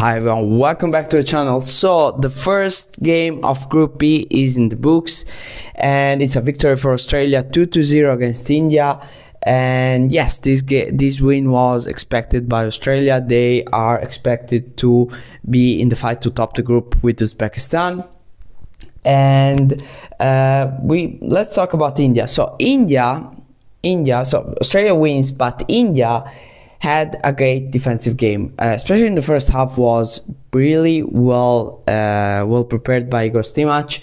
Hi everyone, welcome back to the channel. So the first game of Group B is in the books and it's a victory for Australia 2-0 against India. And yes, this win was expected by Australia. They are expected to be in the fight to top the group with Uzbekistan. And let's talk about India. So Australia wins, but India had a great defensive game, especially in the first half. Was really well prepared by Igor Stimac.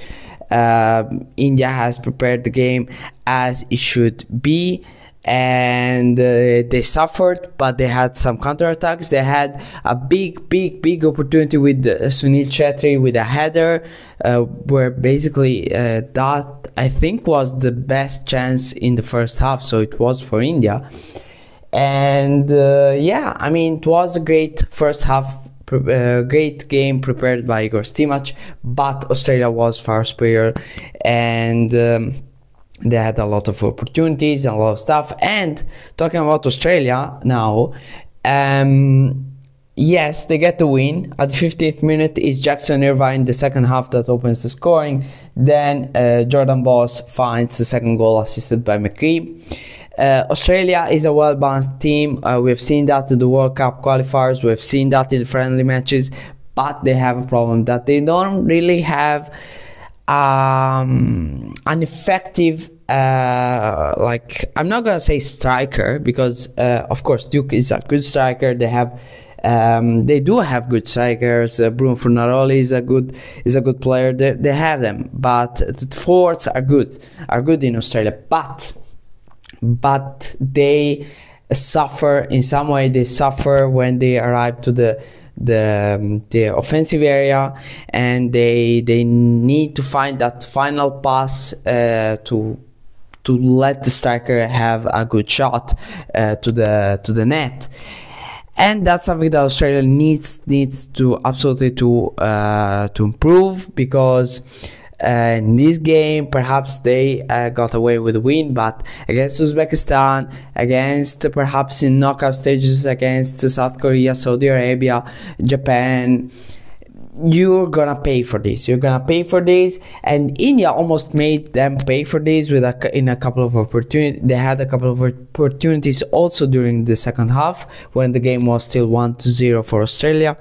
India has prepared the game as it should be, and they suffered, but they had some counterattacks. They had a big opportunity with Sunil Chetri with a header, where basically that I think was the best chance in the first half, so it was for India. And yeah, I mean, it was a great first half, great game prepared by Igor Stimac, but Australia was far superior, and they had a lot of opportunities and a lot of stuff. And talking about Australia now, yes, they get the win. At the 15th minute is Jackson Irvine, the second half, that opens the scoring. Then Jordan Bos finds the second goal, assisted by McCree. Australia is a well-balanced team. We've seen that in the World Cup qualifiers, we've seen that in friendly matches, but they have a problem that they don't really have an effective, like, I'm not gonna say striker, because of course Duke is a good striker. They have they do have good strikers. Bruno Furnaroli is a good player. They have them, but the forwards are good in Australia, but they suffer in some way. They suffer when they arrive to the offensive area, and they need to find that final pass to let the striker have a good shot to the net. And that's something that Australia needs to absolutely to improve, because in this game perhaps they got away with a win, but against Uzbekistan, against perhaps in knockout stages against South Korea, Saudi Arabia, Japan, you're gonna pay for this. And India almost made them pay for this with in a couple of opportunities. They had a couple of opportunities also during the second half, when the game was still 1-0 for Australia.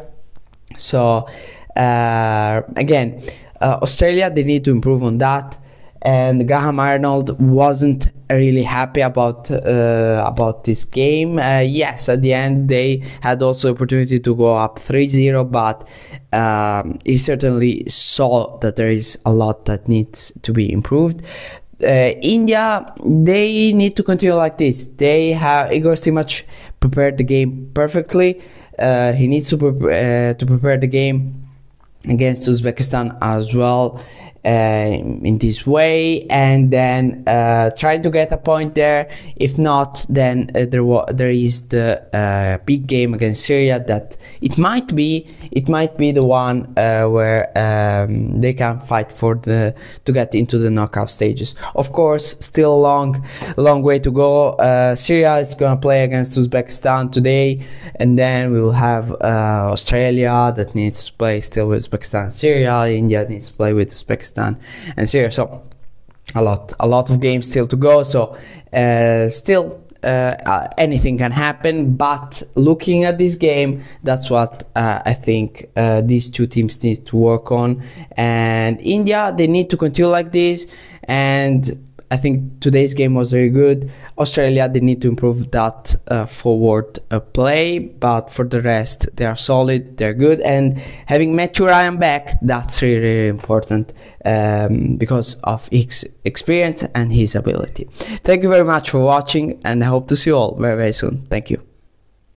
So again, Australia, they need to improve on that. And Graham Arnold wasn't really happy about this game. Yes, at the end they had also opportunity to go up 3-0, but he certainly saw that there is a lot that needs to be improved. India, they need to continue like this. They have Igor Stimac prepared the game perfectly. He needs to prepare the game against Uzbekistan as well, in this way, and then trying to get a point there. If not, then there is the big game against Syria, that it might be the one where they can fight to get into the knockout stages. Of course, still a long way to go. Syria is gonna play against Uzbekistan today, and then we will have Australia that needs to play still with Uzbekistan, Syria. India needs to play with Uzbekistan and Syria. So a lot of games still to go. So still anything can happen, but looking at this game, that's what I think these two teams need to work on. And India, they need to continue like this, and I think today's game was very good. Australia, they need to improve that forward play, but for the rest, they are solid, they're good. And having Matthew Ryan back, that's really, really important, because of his experience and his ability. Thank you very much for watching, and I hope to see you all very, very soon. Thank you.